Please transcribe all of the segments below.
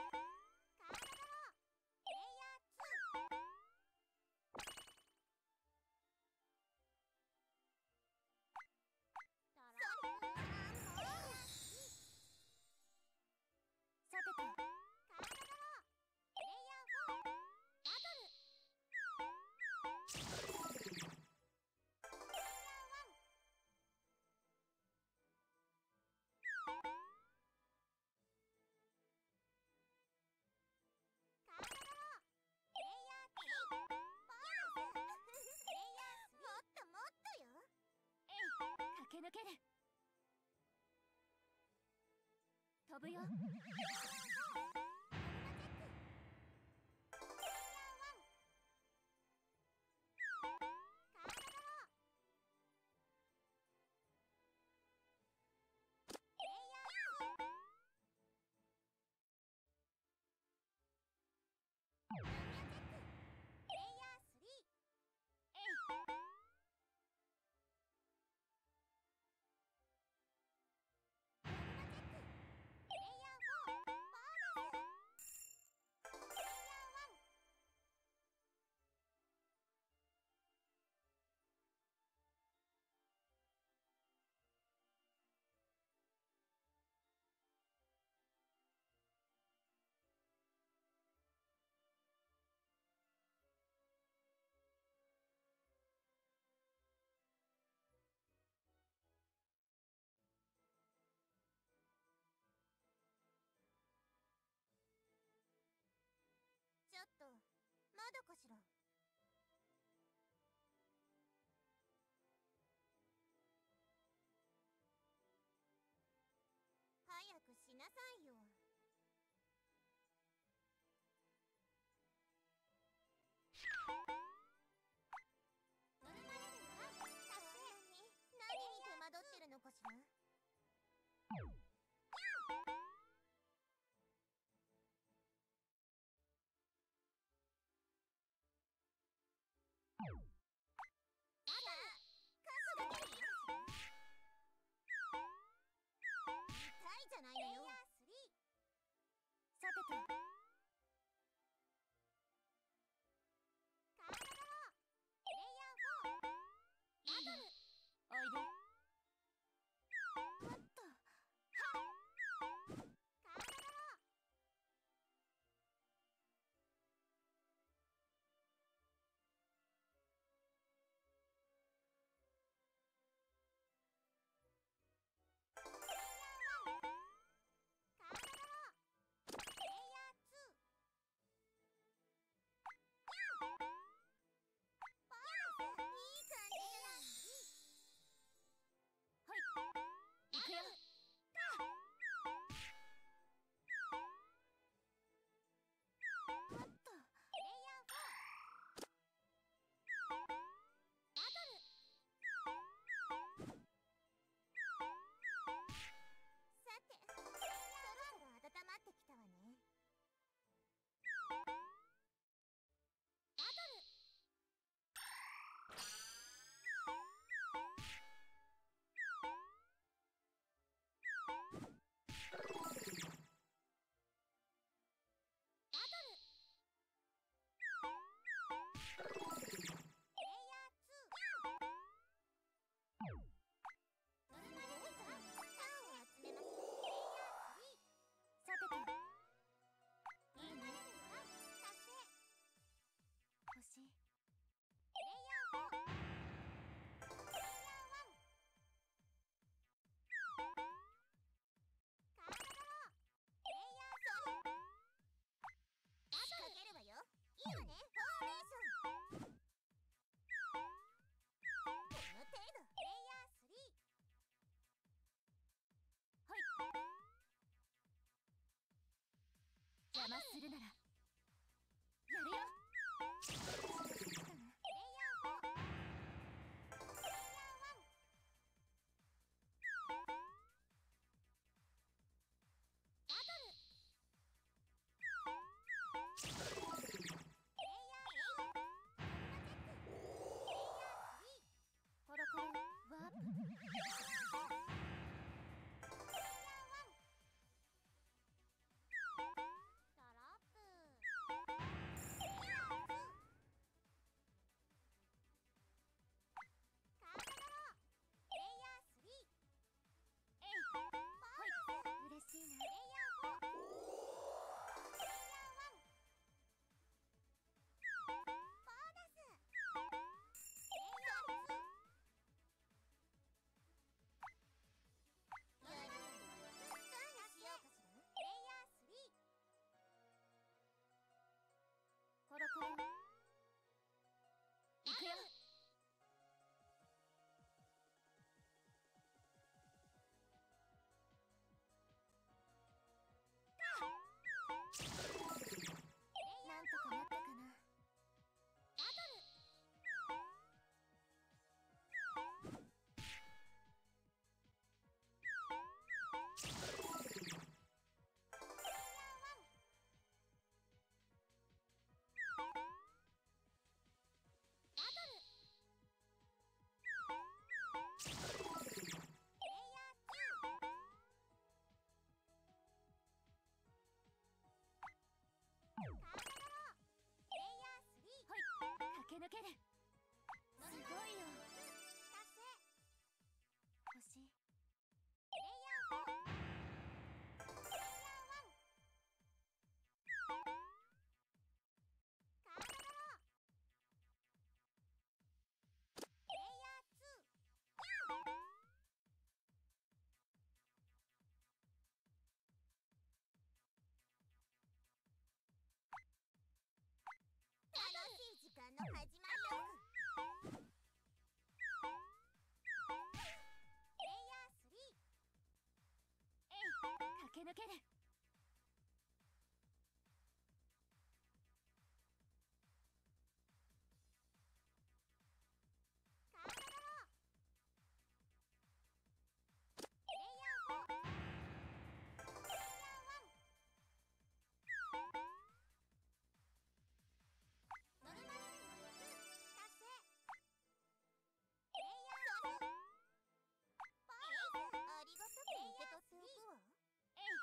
駆け抜ける。飛ぶよ。ちょっと、まだかしら。早くしなさいよ。乗るまれるわ。さすがに何に手間取ってるのかしら。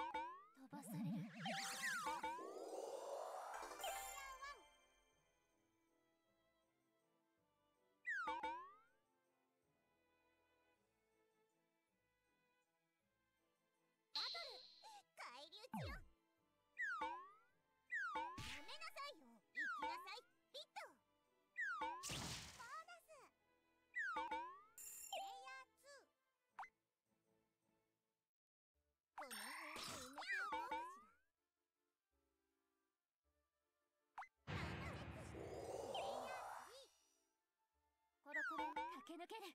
飛ばされる。駆け抜ける。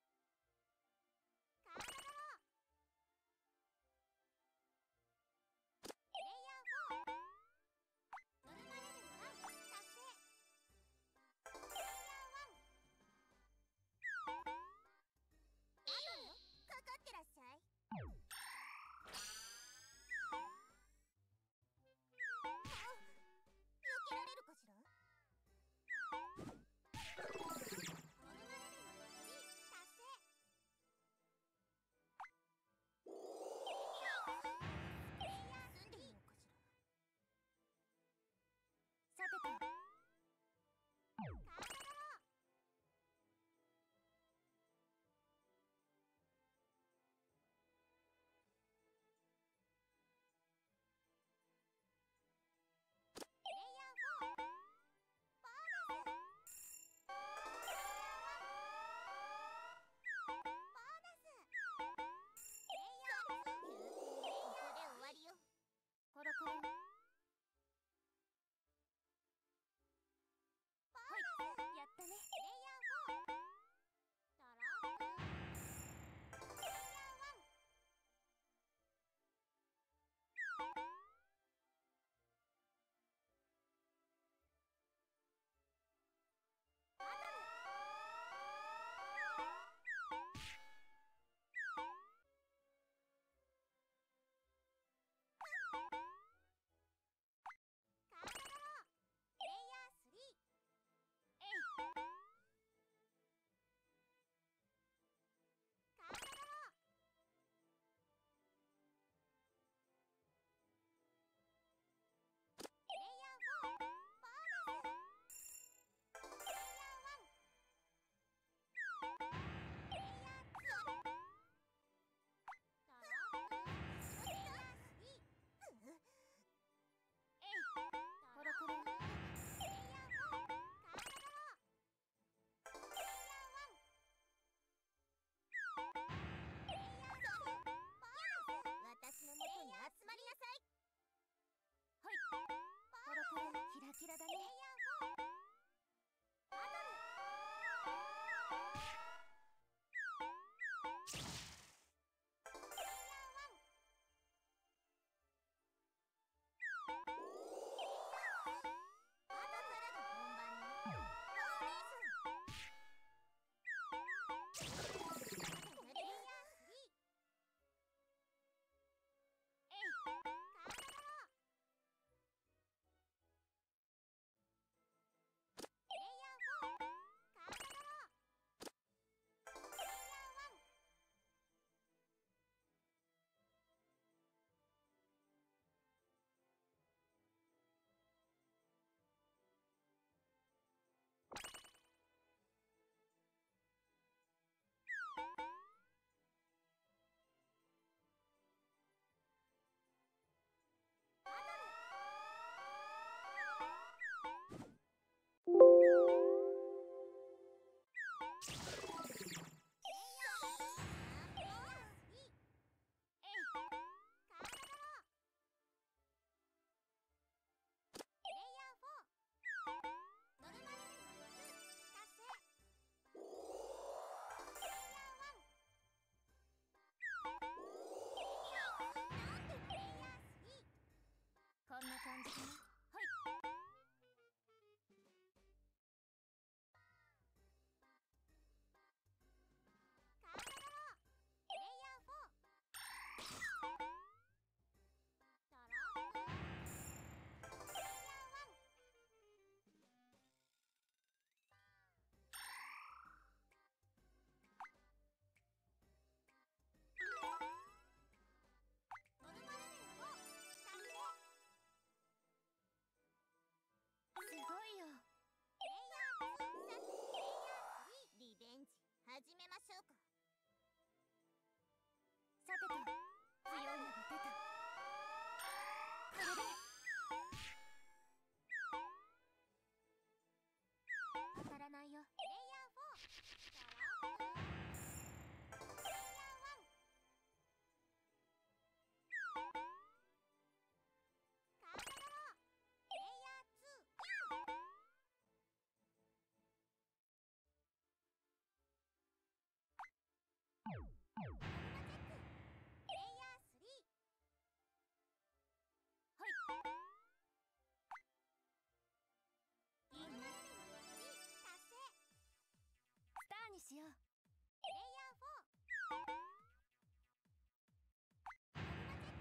にしよう。プレイヤー4。私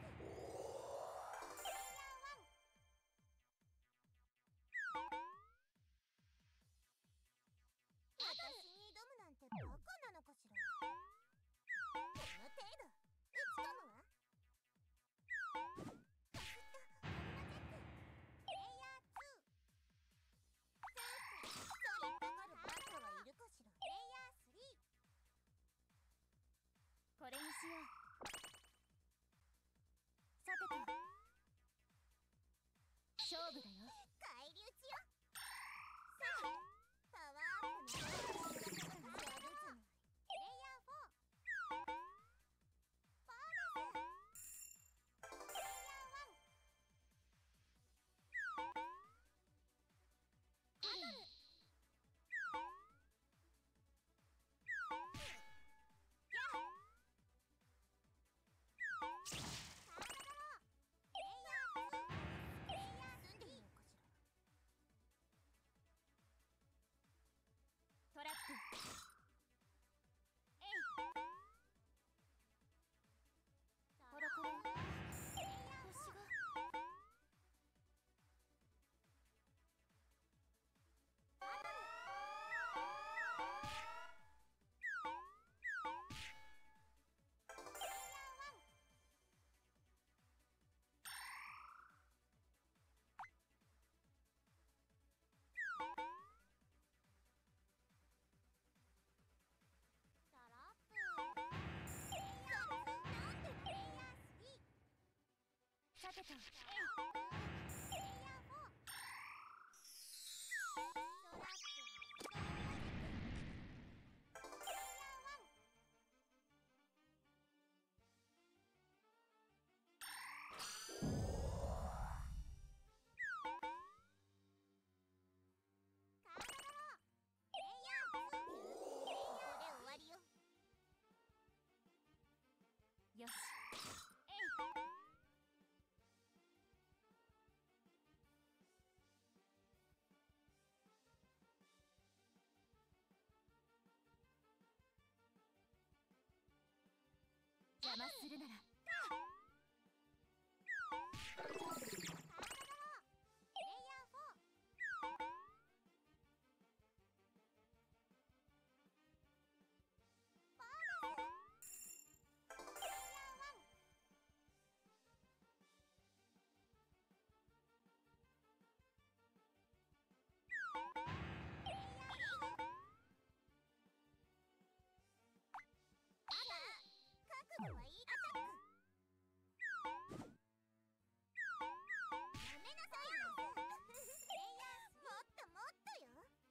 に挑むなんてバカなのかしら。この程度打ち込むわ。カシッとオルマチェック。プレイヤー2。スイッチ。それにかかるバカはいるかしら。プレイヤー3。これにしよう。さてと勝負だよ。返り討ちよ。さあパワーアップの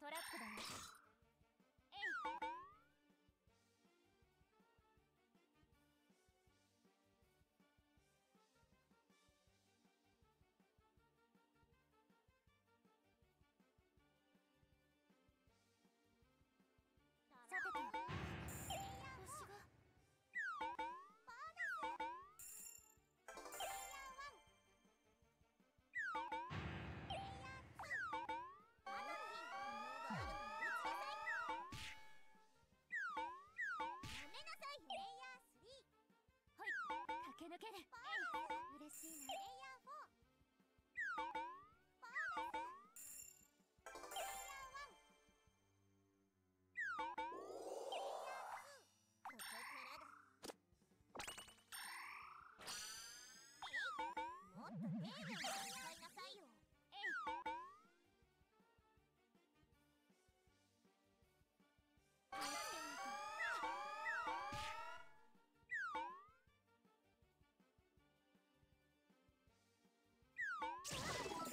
トラップ。えい。コロコロ。星が。当たる。さてとプレイヤー4。トラップ。プレイヤー1。カードドロー。プレイヤー2。プレイヤーで終わりよ。よし。邪魔するなら。カードドロー。プレイヤー4。ボーナス。プレイヤー1。プレイヤー2。覚悟はいい。アタック。さてと星が。抜ける。嬉しいな。プレイヤー4。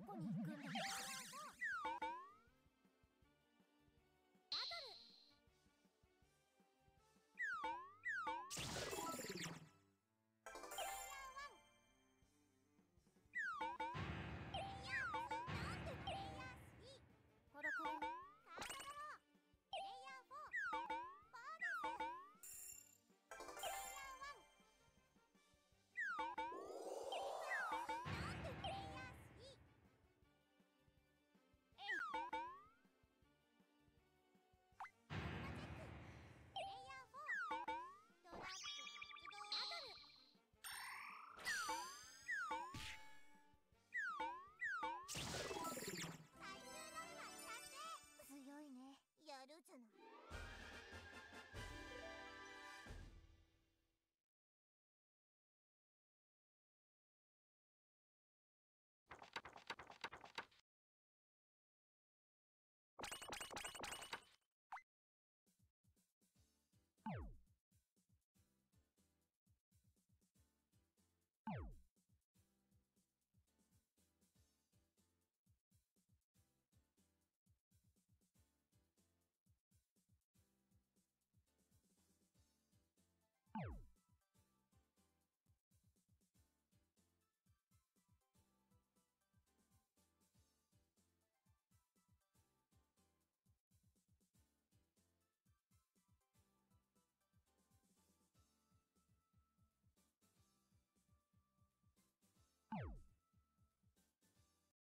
どこに行くんだろう。